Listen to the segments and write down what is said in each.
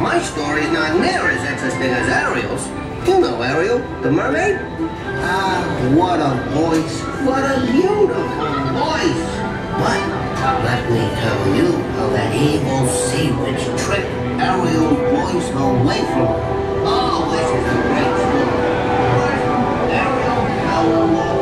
My story's not near as interesting as Ariel's. You know Ariel, the mermaid? Ah, what a voice. What a beautiful voice. But let me tell you how that evil sea witch tricked Ariel's voice away from her. Oh, this is a great story. First, Ariel fell in love.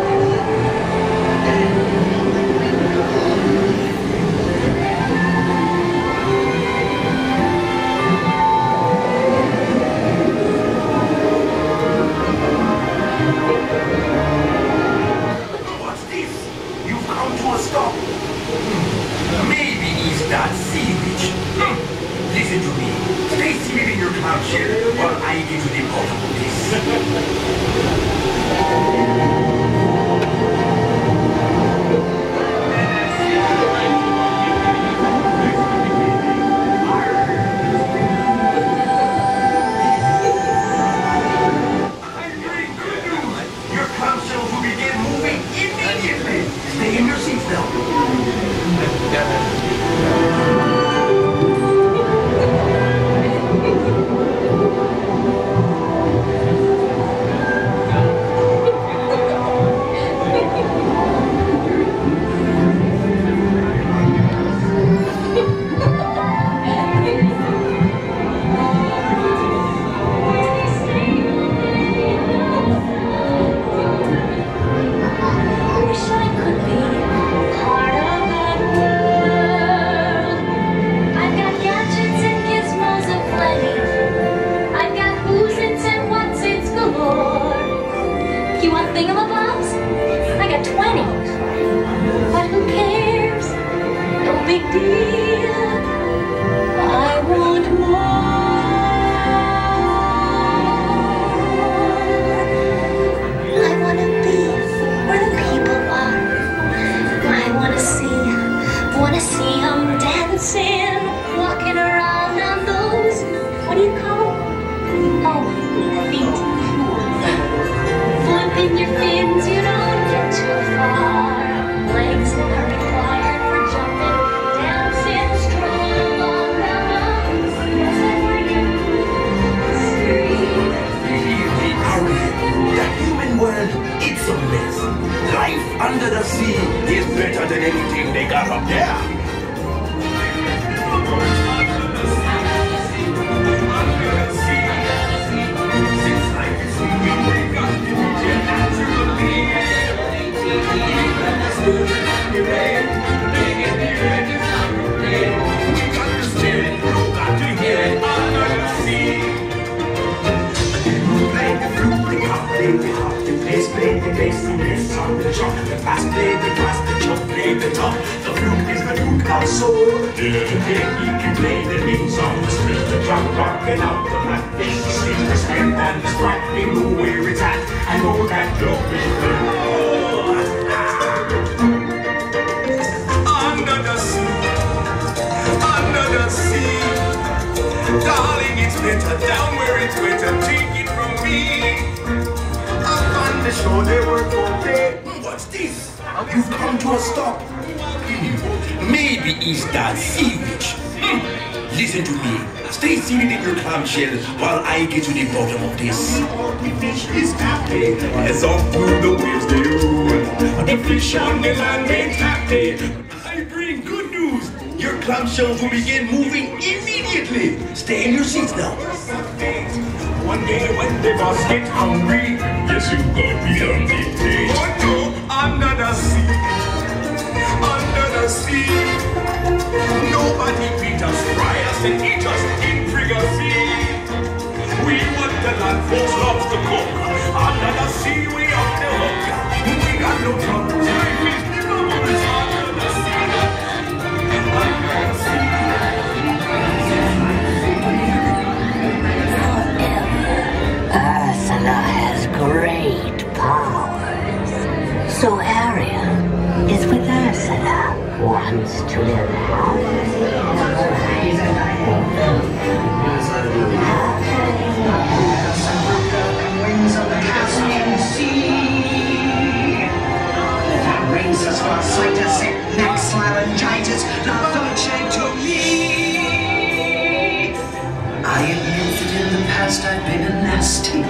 that in the past I've been a nasty.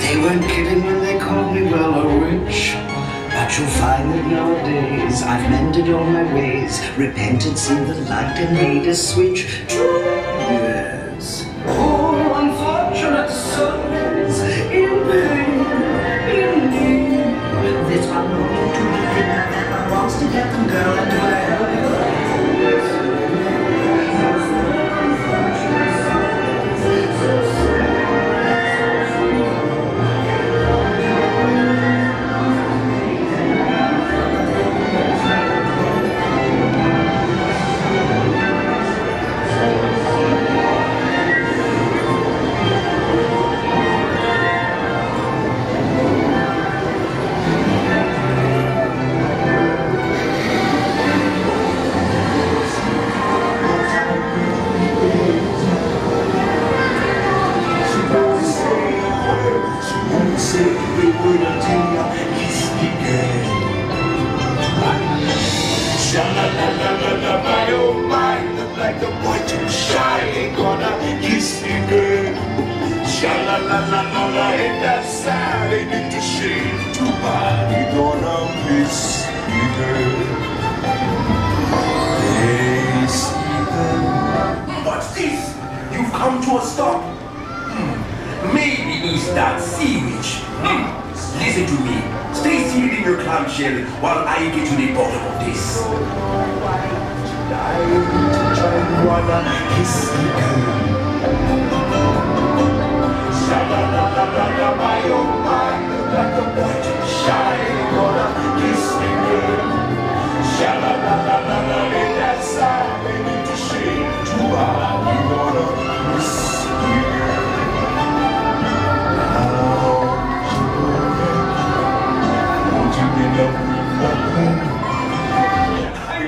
They weren't kidding when they called me well or rich. But you'll find that nowadays I've mended all my ways, repented, seen the light and made a switch. 2 years. Oh, unfortunate souls in pain, in need. This one will do anything that ever wants to get them, girl, and do I ever while I get to the bottom of this. I wanna kiss the girl. Sha-la-la-la-la-la, my oh my, like a boy to shine, gonna kiss the girl. Sha-la-la-la-la-la, in that side, we need to shade too hard, we wanna kiss the girl. I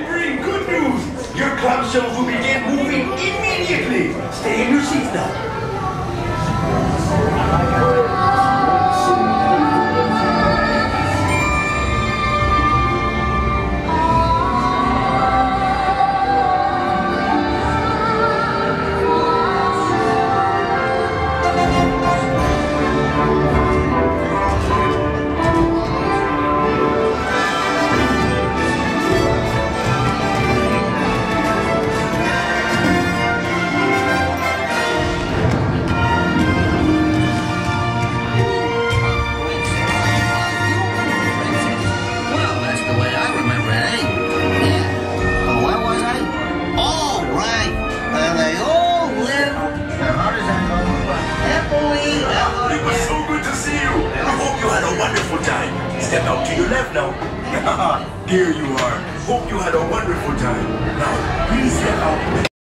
bring good news! Your clamshells will begin moving immediately! Stay in your seats now! Step out to your left now. Here you are. Hope you had a wonderful time. Now, please step out.